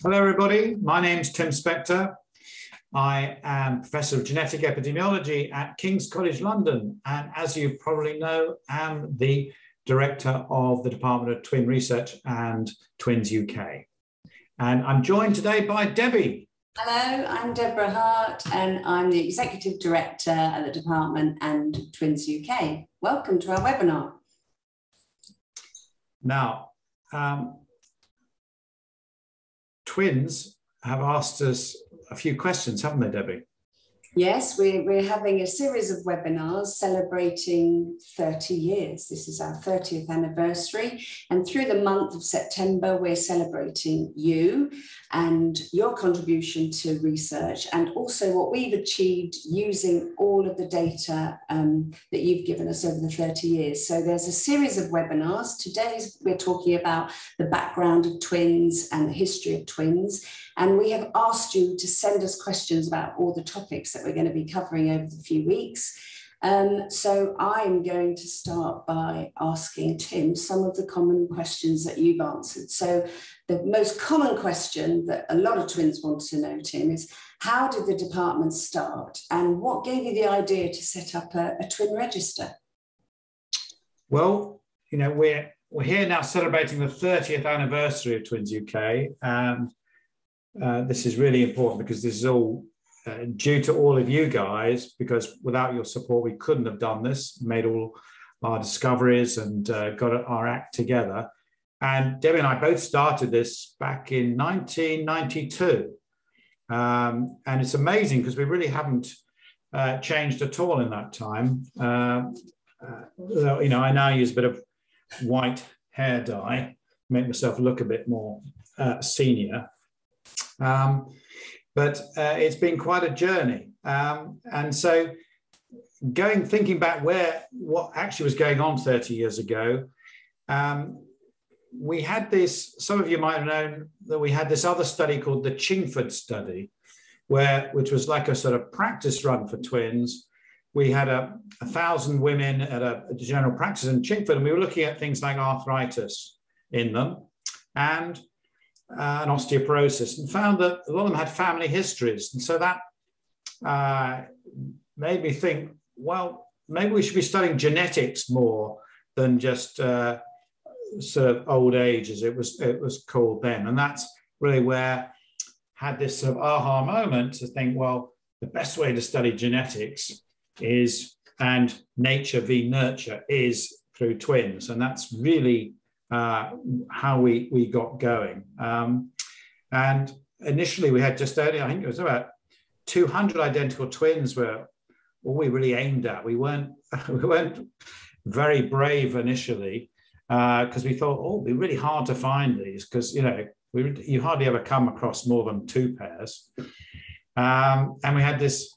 Hello everybody, my name's Tim Spector. I am Professor of Genetic Epidemiology at King's College London, and as you probably know, I'm the Director of the Department of Twin Research and Twins UK. And I'm joined today by Debbie. Hello, I'm Deborah Hart and I'm the Executive Director at the Department and Twins UK. Welcome to our webinar. Now, Twins have asked us a few questions, haven't they, Debbie? Yes, we're having a series of webinars celebrating 30 years. This is our 30th anniversary. And through the month of September, we're celebrating you and your contribution to research, and also what we've achieved using all of the data that you've given us over the 30 years. So there's a series of webinars. Today, we're talking about the background of twins and the history of twins. And we have asked you to send us questions about all the topics that we're going to be covering over the few weeks. So I'm going to start by asking Tim some of the common questions that you've answered. So the most common question that a lot of twins want to know, Tim, is how did the department start and what gave you the idea to set up a twin register? Well, you know, we're here now celebrating the 30th anniversary of Twins UK. This is really important because this is all due to all of you guys, because without your support, we couldn't have done this, made all our discoveries and got our act together. And Debbie and I both started this back in 1992. And it's amazing because we really haven't changed at all in that time. You know, I now use a bit of white hair dye, make myself look a bit more senior. But it's been quite a journey. And so thinking back what actually was going on 30 years ago, we had this, some of you might have known that we had this other study called the Chingford study, which was like a sort of practice run for twins. We had 1,000 women at a general practice in Chingford, and we were looking at things like arthritis in them and osteoporosis, and found that a lot of them had family histories. And so that made me think, well, maybe we should be studying genetics more than just sort of old age, as it was called then. And that's really where I had this sort of aha moment to think, well, the best way to study genetics is, and nature v nurture, is through twins. And that's really how we got going. And initially we had just I think it was about 200 identical twins were all we really aimed at. We weren't very brave initially because we thought, oh, it'd be really hard to find these because, you know, you hardly ever come across more than two pairs. And we had this,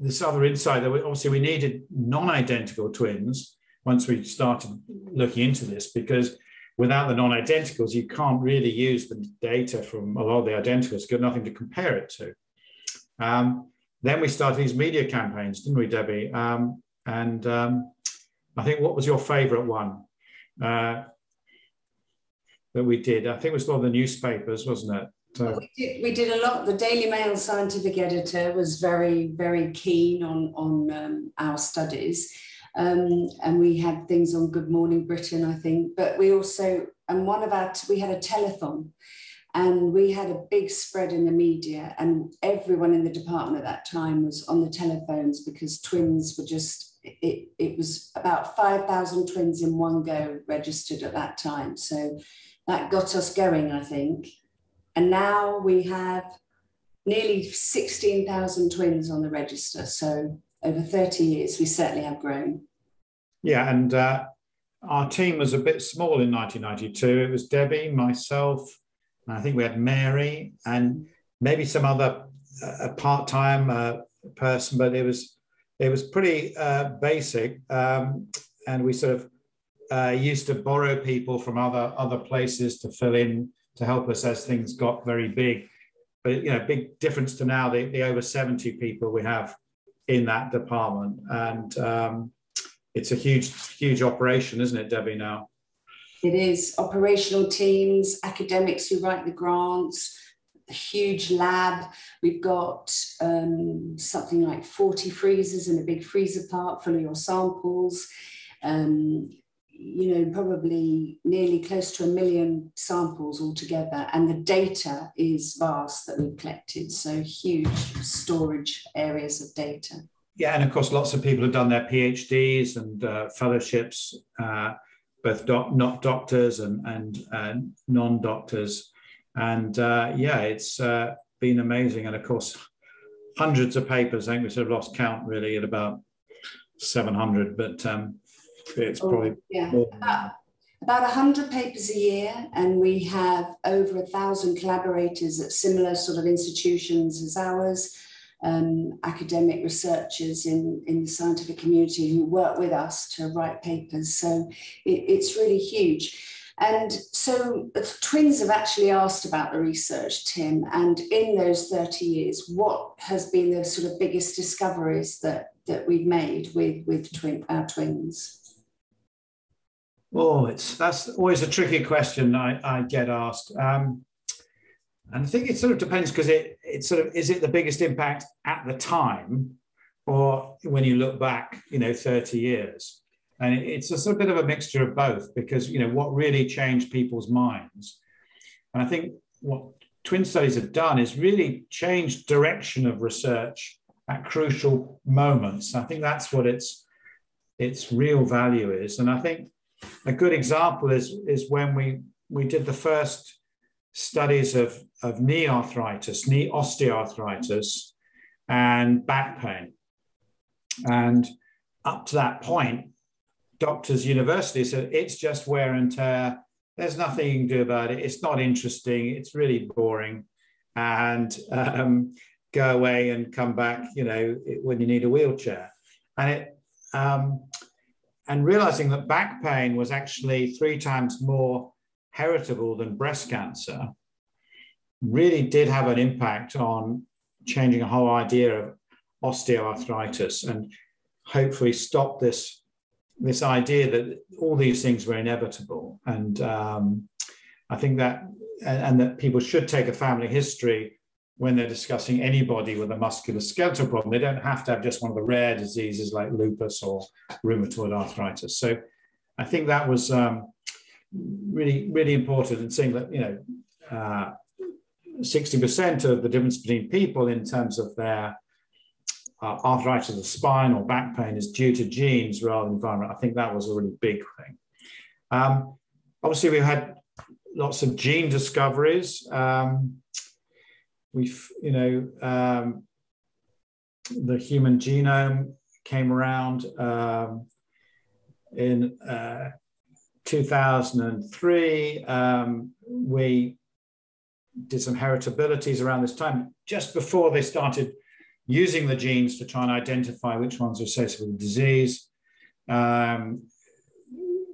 this other insight that obviously we needed non-identical twins once we started looking into this, because without the non-identicals, you can't really use the data from a lot of the identicals. You've got nothing to compare it to. Then we started these media campaigns, didn't we, Debbie? I think, what was your favourite one that we did? I think it was one of the newspapers, wasn't it? We did a lot. The Daily Mail scientific editor was very, very keen on our studies. And we had things on Good Morning Britain, I think, but we also, and we had a telethon, and we had a big spread in the media, and everyone in the department at that time was on the telephones because twins were just, it was about 5,000 twins in one go registered at that time. So that got us going, I think. And now we have nearly 16,000 twins on the register. So over 30 years, we certainly have grown. Yeah, and our team was a bit small in 1992. It was Debbie, myself, and I think we had Mary and maybe some other part-time person, but it was pretty basic. And we sort of used to borrow people from other places to fill in, to help us as things got very big. But, you know, big difference to now, the over 70 people we have in that department. And it's a huge, huge operation, isn't it, Debbie, now? It is operational teams, academics who write the grants, a huge lab. We've got something like 40 freezers and a big freezer part full of your samples. You know, probably nearly close to 1 million samples altogether. And the data is vast that we've collected. So huge storage areas of data. Yeah, and of course, lots of people have done their PhDs and fellowships, both doctors and non-doctors. And yeah, it's been amazing. And of course, hundreds of papers. I think we sort of lost count really at about 700, but it's probably more. About 100 papers a year, and we have over 1,000 collaborators at similar sort of institutions as ours, academic researchers in the scientific community who work with us to write papers. So it's really huge. And so the Twins have actually asked about the research, Tim, and in those 30 years, what has been the sort of biggest discoveries that we've made with our Twins? Oh, that's always a tricky question I get asked. And I think it sort of depends, because it sort of, is it the biggest impact at the time or when you look back, you know, 30 years? And it's a sort of bit of a mixture of both, because, you know, what really changed people's minds. And I think what twin studies have done is really changed direction of research at crucial moments. I think that's what its real value is. And I think a good example is when we did the first studies of knee arthritis, knee osteoarthritis, and back pain. And up to that point, doctors' university said, it's just wear and tear. There's nothing you can do about it. It's not interesting. It's really boring. And go away and come back, you know, when you need a wheelchair. And and realizing that back pain was actually 3 times more heritable than breast cancer really did have an impact on changing a whole idea of osteoarthritis and hopefully stop this idea that all these things were inevitable. And I think that, and that people should take a family history when they're discussing anybody with a musculoskeletal problem. They don't have to have just one of the rare diseases like lupus or rheumatoid arthritis. So I think that was really, really important in seeing that, you know, 60% of the difference between people in terms of their arthritis of the spine or back pain is due to genes rather than environment. I think that was a really big thing. Obviously, we've had lots of gene discoveries. The human genome came around in 2003. We did some heritabilities around this time, just before they started using the genes to try and identify which ones are associated with the disease.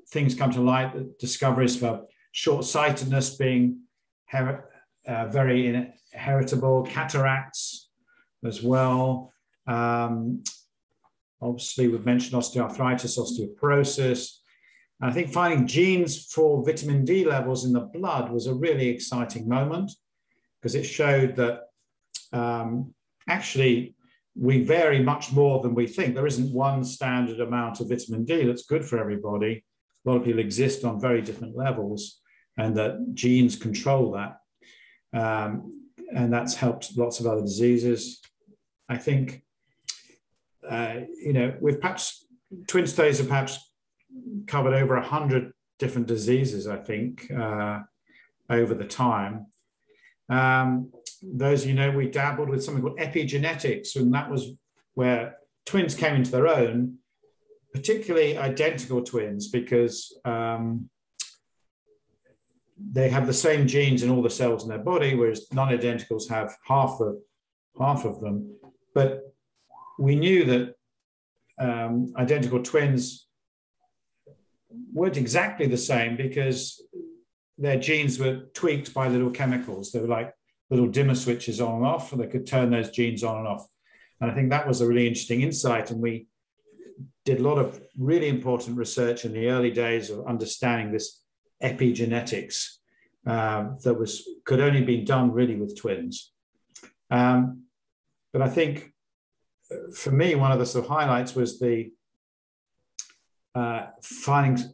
Things come to light, discoveries for short-sightedness being very heritable, cataracts as well. Obviously, we've mentioned osteoarthritis, osteoporosis. And I think finding genes for vitamin D levels in the blood was a really exciting moment, because it showed that actually, we vary much more than we think. There isn't one standard amount of vitamin D that's good for everybody. A lot of people exist on very different levels, and that genes control that. And that's helped lots of other diseases. I think, you know, we've perhaps, twin studies have perhaps covered over 100 different diseases, I think, over the time. Those, you know, we dabbled with something called epigenetics, and that was where twins came into their own, particularly identical twins, because they have the same genes in all the cells in their body, whereas non-identicals have half of them. But we knew that identical twins weren't exactly the same, because their genes were tweaked by little chemicals. They were like little dimmer switches on and off, and they could turn those genes on and off. And I think that was a really interesting insight. And we did a lot of really important research in the early days of understanding this epigenetics that could only be done really with twins. But I think for me, one of the sort of highlights was the finding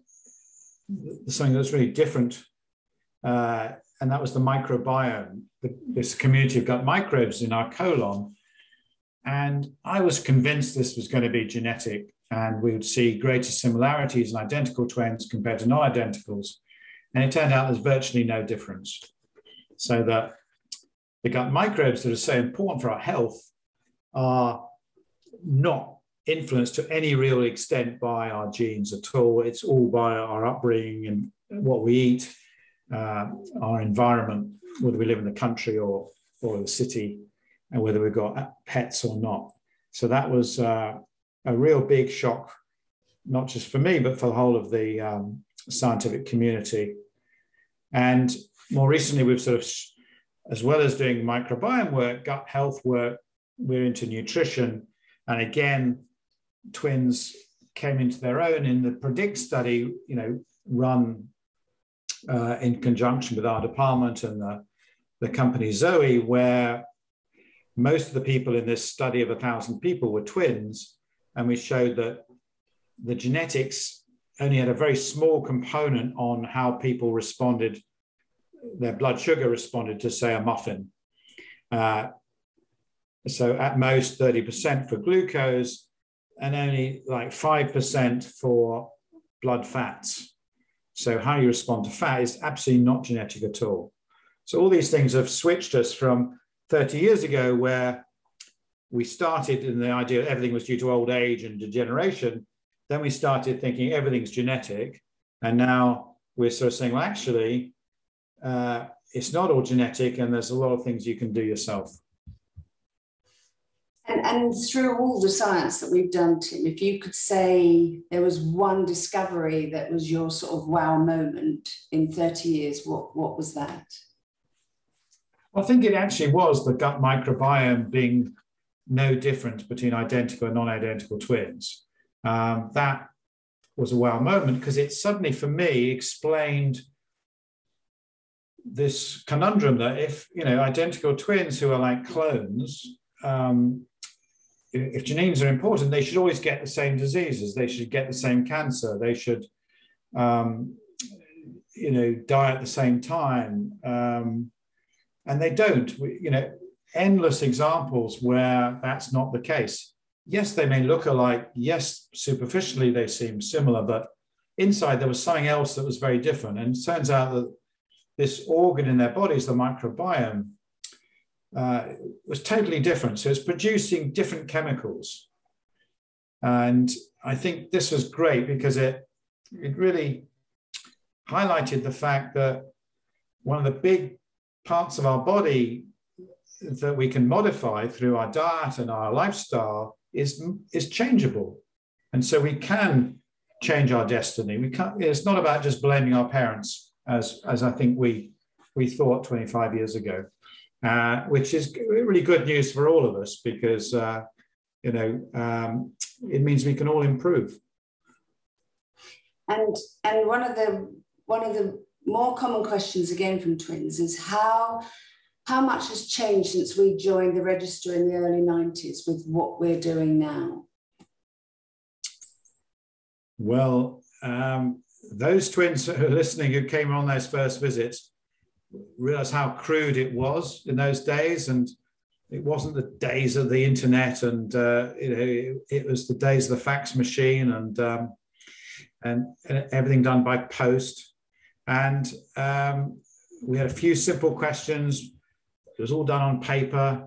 something that's really different, and that was the microbiome, this community of gut microbes in our colon. And I was convinced this was going to be genetic and we would see greater similarities in identical twins compared to non-identicals. And it turned out there's virtually no difference. So that the gut microbes that are so important for our health are not influenced to any real extent by our genes at all. It's all by our upbringing and what we eat, our environment, whether we live in the country or the city, and whether we've got pets or not. So that was a real big shock, not just for me, but for the whole of the scientific community. And more recently, we've sort of, as well as doing microbiome work, gut health work, we're into nutrition. And again, twins came into their own in the PREDICT study, you know, run in conjunction with our department and the company Zoe, where most of the people in this study of 1,000 people were twins. And we showed that the genetics only had a very small component on how people responded, their blood sugar responded to, say, a muffin. So at most 30% for glucose and only like 5% for blood fats. So how you respond to fat is absolutely not genetic at all. So all these things have switched us from 30 years ago, where we started in the idea that everything was due to old age and degeneration. Then we started thinking everything's genetic. And now we're sort of saying, well, actually, it's not all genetic and there's a lot of things you can do yourself. And through all the science that we've done, Tim, if you could say there was one discovery that was your sort of wow moment in 30 years, what was that? I think it actually was the gut microbiome being no difference between identical and non-identical twins. That was a wow moment because it suddenly, for me, explained this conundrum that if, you know, identical twins who are like clones, if genes are important, they should always get the same diseases. They should get the same cancer. They should, you know, die at the same time. And they don't, you know, endless examples where that's not the case. Yes, they may look alike. Yes, superficially they seem similar, but inside there was something else that was very different. And it turns out that this organ in their bodies, the microbiome, was totally different. So it's producing different chemicals. And I think this was great because it really highlighted the fact that one of the big parts of our body that we can modify through our diet and our lifestyle is changeable. And so we can change our destiny. We can't, it's not about just blaming our parents, as I think we thought 25 years ago. Which is really good news for all of us because, you know, it means we can all improve. And one of the more common questions again from twins is how much has changed since we joined the register in the early 90s with what we're doing now? Well, those twins who are listening who came on those first visits realize how crude it was in those days, and it wasn't the days of the internet, and you know, it was the days of the fax machine and everything done by post. And we had a few simple questions. It was all done on paper.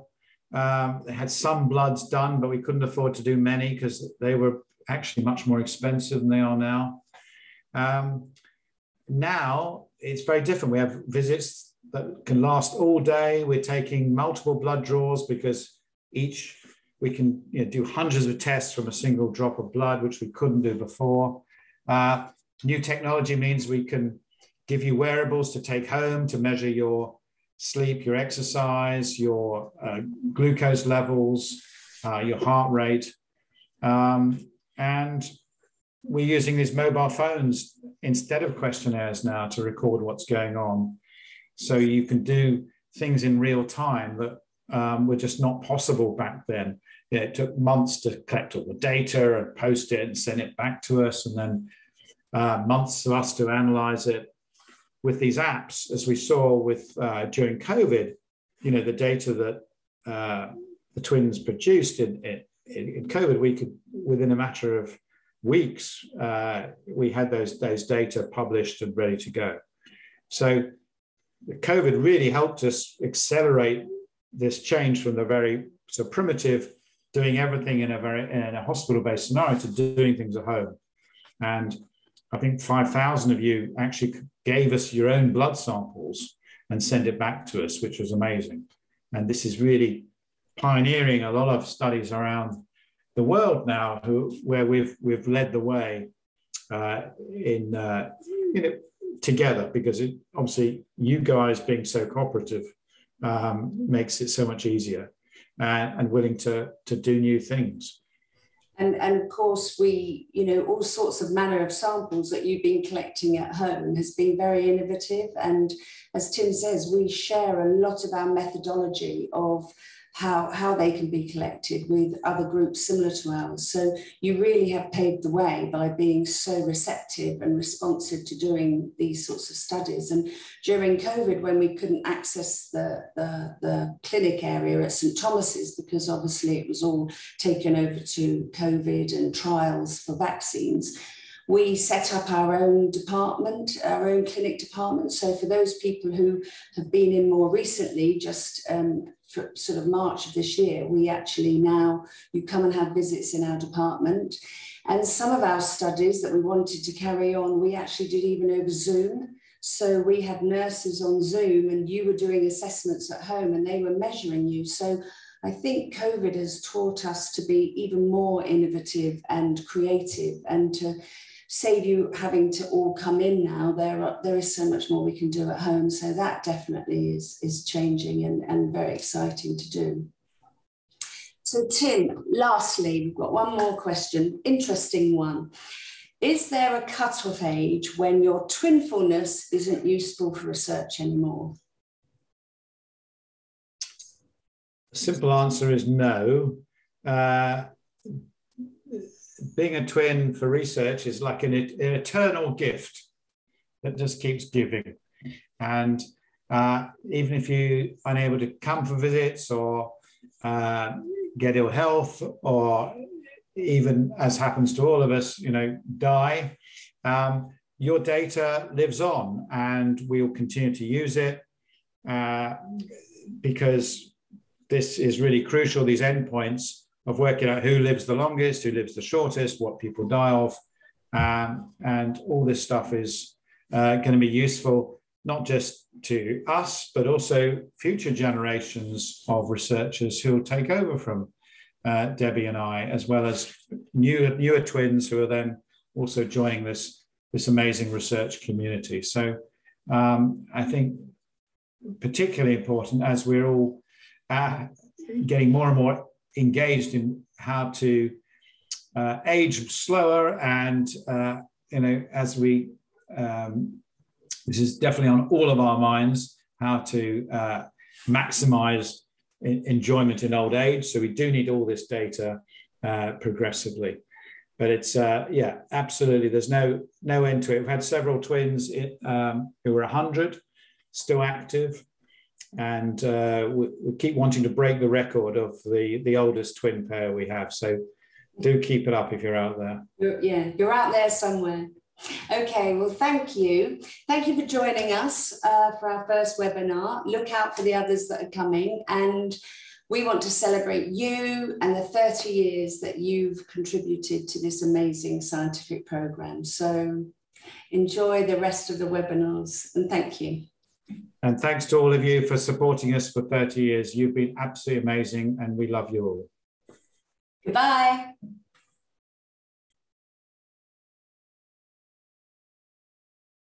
They had some bloods done, but we couldn't afford to do many because they were actually much more expensive than they are now. Now it's very different. We have visits that can last all day. We're taking multiple blood draws because we can, you know, do hundreds of tests from a single drop of blood, which we couldn't do before. New technology means we can give you wearables to take home to measure your sleep, your exercise, your glucose levels, your heart rate. And we're using these mobile phones instead of questionnaires now to record what's going on. So you can do things in real time that were just not possible back then. You know, it took months to collect all the data and post it and send it back to us, and then months for us to analyze it. With these apps, as we saw with during COVID, you know, the data that the twins produced in COVID, we could, within a matter of weeks, we had those data published and ready to go. So COVID really helped us accelerate this change from the very so primitive, doing everything in a hospital-based scenario, to doing things at home. And I think 5,000 of you actually gave us your own blood samples and sent it back to us, which was amazing. And this is really pioneering a lot of studies around the world now, where we've led the way together, because it, obviously you guys being so cooperative makes it so much easier and willing to do new things. And of course, we, you know, all sorts of manner of samples that you've been collecting at home has been very innovative. And as Tim says, we share a lot of our methodology of how they can be collected with other groups similar to ours. So you really have paved the way by being so receptive and responsive to doing these sorts of studies. And during COVID, when we couldn't access the clinic area at St Thomas's, because obviously it was all taken over to COVID and trials for vaccines, we set up our own department, our own clinic department. So for those people who have been in more recently, just sort of March of this year, we actually now, you come and have visits in our department. And some of our studies that we wanted to carry on, we actually did even over Zoom. So we had nurses on Zoom, and you were doing assessments at home and they were measuring you. So I think COVID has taught us to be even more innovative and creative, and to save you having to all come in now. There is so much more we can do at home. So that definitely is changing and very exciting to do. So Tim, lastly, we've got one more question, interesting one. Is there a cut-off age when your twinfulness isn't useful for research anymore? The simple answer is no. Being a twin for research is like an eternal gift that just keeps giving. And even if you're unable to come for visits or get ill health, or even, as happens to all of us, you know, die, your data lives on, and we will continue to use it because this is really crucial, these endpoints of working out who lives the longest, who lives the shortest, what people die of. And all this stuff is going to be useful, not just to us, but also future generations of researchers who will take over from Debbie and I, as well as newer twins who are then also joining this amazing research community. So I think particularly important as we're all getting more and more engaged in how to age slower, and you know, as we this is definitely on all of our minds, how to maximize enjoyment in old age. So we do need all this data progressively, but it's yeah, absolutely, there's no end to it. We've had several twins who were 100 still active. And we keep wanting to break the record of the oldest twin pair we have. So do keep it up if you're out there. Yeah, you're out there somewhere. Okay, well, thank you. Thank you for joining us for our first webinar. Look out for the others that are coming. And we want to celebrate you and the 30 years that you've contributed to this amazing scientific program. So enjoy the rest of the webinars, and thank you. And thanks to all of you for supporting us for 30 years. You've been absolutely amazing, and we love you all. Goodbye.